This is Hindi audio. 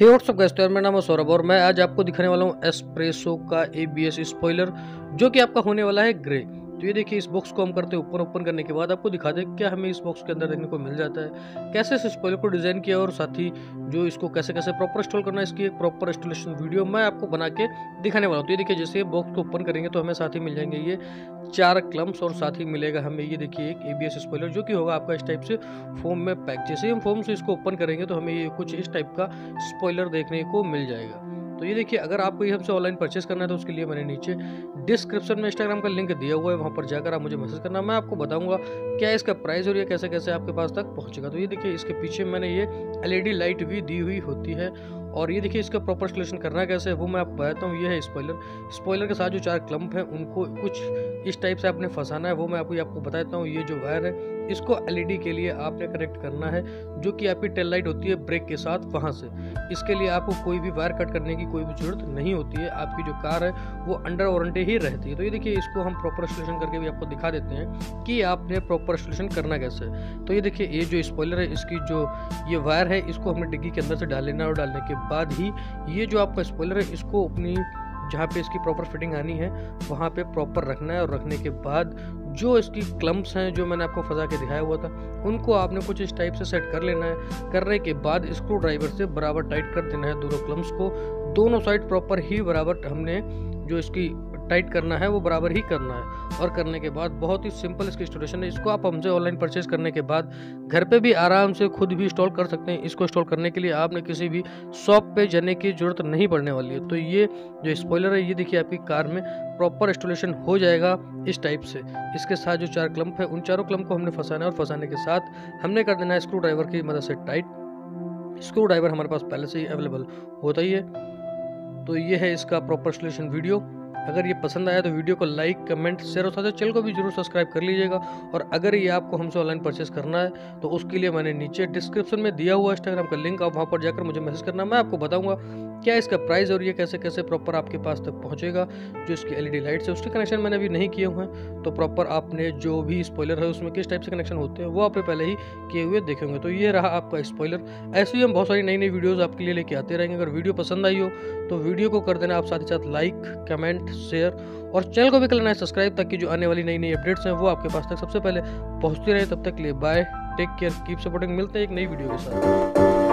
हे व्हाट्सअप गाइस, तो मेरा नाम है सौरभ और मैं आज आपको दिखाने वाला हूँ एस्प्रेसो का ABS स्पॉइलर जो कि आपका होने वाला है ग्रे। तो ये देखिए, इस बॉक्स को हम करते हैं ऊपर। ओपन करने के बाद आपको दिखा दें क्या हमें इस बॉक्स के अंदर देखने को मिल जाता है, कैसे इस स्पॉइलर को डिज़ाइन किया और साथ ही जो इसको कैसे कैसे प्रॉपर इंस्टॉल करना है, इसकी एक प्रॉपर इंस्टॉलेशन वीडियो मैं आपको बना के दिखाने वाला हूँ। तो ये देखिए, जैसे बॉक्स को ओपन करेंगे तो हमें साथ ही मिल जाएंगे ये 4 क्लम्स और साथ ही मिलेगा हमें ये देखिए एक ABS स्पॉइलर जो कि होगा आपका इस टाइप से फोम में पैक। जैसे हम फोम से इसको ओपन करेंगे तो हमें ये कुछ इस टाइप का स्पॉइलर देखने को मिल जाएगा। तो ये देखिए, अगर आपको ये हमसे ऑनलाइन परचेस करना है तो उसके लिए मैंने नीचे डिस्क्रिप्शन में इंस्टाग्राम का लिंक दिया हुआ है, वहाँ पर जाकर आप मुझे मैसेज करना, मैं आपको बताऊंगा क्या इसका प्राइस और ये कैसे कैसे आपके पास तक पहुँचेगा। तो ये देखिए, इसके पीछे मैंने ये LED लाइट भी दी हुई होती है और ये देखिए इसका प्रॉपर इंस्टॉलेशन करना कैसे है वो मैं आपको बताता हूँ। ये है स्पॉइलर के साथ जो 4 क्लम्प हैं उनको कुछ इस टाइप से आपने फंसाना है, वो मैं आपको बता देता हूँ। ये जो वायर है इसको LED के लिए आपने कनेक्ट करना है जो कि आपकी टेल लाइट होती है ब्रेक के साथ, वहाँ से। इसके लिए आपको कोई भी वायर कट करने की कोई भी जरूरत नहीं होती है, आपकी जो कार है वो अंडर वारंटी ही रहती है। तो ये देखिए, इसको हम प्रॉपर इंस्टॉलेशन करके भी आपको दिखा देते हैं कि आपने प्रॉपर इंस्टॉलेशन करना कैसे है। तो ये देखिए, ये जो स्पॉइलर है इसकी जो ये वायर है इसको हमने डिग्गी के अंदर से डाल लेना है और डालने के बाद ही ये जो आपका स्पॉइलर है इसको अपनी जहाँ पे इसकी प्रॉपर फिटिंग आनी है वहाँ पे प्रॉपर रखना है और रखने के बाद जो इसकी क्लम्प्स हैं जो मैंने आपको फंसा के दिखाया हुआ था उनको आपने कुछ इस टाइप से सेट कर लेना है। करने के बाद स्क्रू ड्राइवर से बराबर टाइट कर देना है दोनों क्लम्प्स को, दोनों साइड प्रॉपर ही बराबर हमने जो इसकी टाइट करना है वो बराबर ही करना है। और करने के बाद बहुत ही सिंपल इसकी इंस्टॉलेशन है। इसको आप हमसे ऑनलाइन परचेस करने के बाद घर पे भी आराम से खुद भी इंस्टॉल कर सकते हैं। इसको इंस्टॉल करने के लिए आपने किसी भी शॉप पे जाने की जरूरत नहीं पड़ने वाली है। तो ये जो स्पॉइलर है ये देखिए आपकी कार में प्रॉपर इंस्टॉलेशन हो जाएगा इस टाइप से। इसके साथ जो 4 क्लम्प है उन 4 क्लम्प को हमने फंसाना है और फंसाने के साथ हमने कर देना है स्क्रू ड्राइवर की मदद से टाइट। स्क्रू ड्राइवर हमारे पास पहले से ही अवेलेबल होता ही है। तो ये है इसका प्रॉपर इंस्टॉलेशन वीडियो। अगर ये पसंद आया तो वीडियो को लाइक, कमेंट, शेयर और साथ चैनल को भी जरूर सब्सक्राइब कर लीजिएगा। और अगर ये आपको हमसे ऑनलाइन परचेस करना है तो उसके लिए मैंने नीचे डिस्क्रिप्शन में दिया हुआ इंस्टाग्राम का लिंक, आप वहाँ पर जाकर मुझे मैसेज करना, मैं आपको बताऊंगा क्या इसका प्राइस और ये कैसे कैसे प्रॉपर आपके पास तक पहुँचेगा। जो इसकी LED लाइट्स है उसके कनेक्शन मैंने अभी नहीं किए हुए हैं, तो प्रॉपर आपने जो भी स्पॉइलर है उसमें किस टाइप से कनेक्शन होते हैं वो आपने पहले ही किए हुए देखेंगे। तो ये रहा आपका स्पॉइलर। ऐसे ही हम बहुत सारी नई नई वीडियोज़ आपके लिए लेके आते रहेंगे। अगर वीडियो पसंद आई हो तो वीडियो को कर देना आप साथ ही साथ लाइक, कमेंट, शेयर और चैनल को भी कर लेना है सब्सक्राइब, ताकि जो आने वाली नई नई अपडेट्स हैं वो आपके पास तक सबसे पहले पहुंचती रहे। तब तक के लिए bye, take care, keep supporting. मिलते हैं एक नई वीडियो के साथ।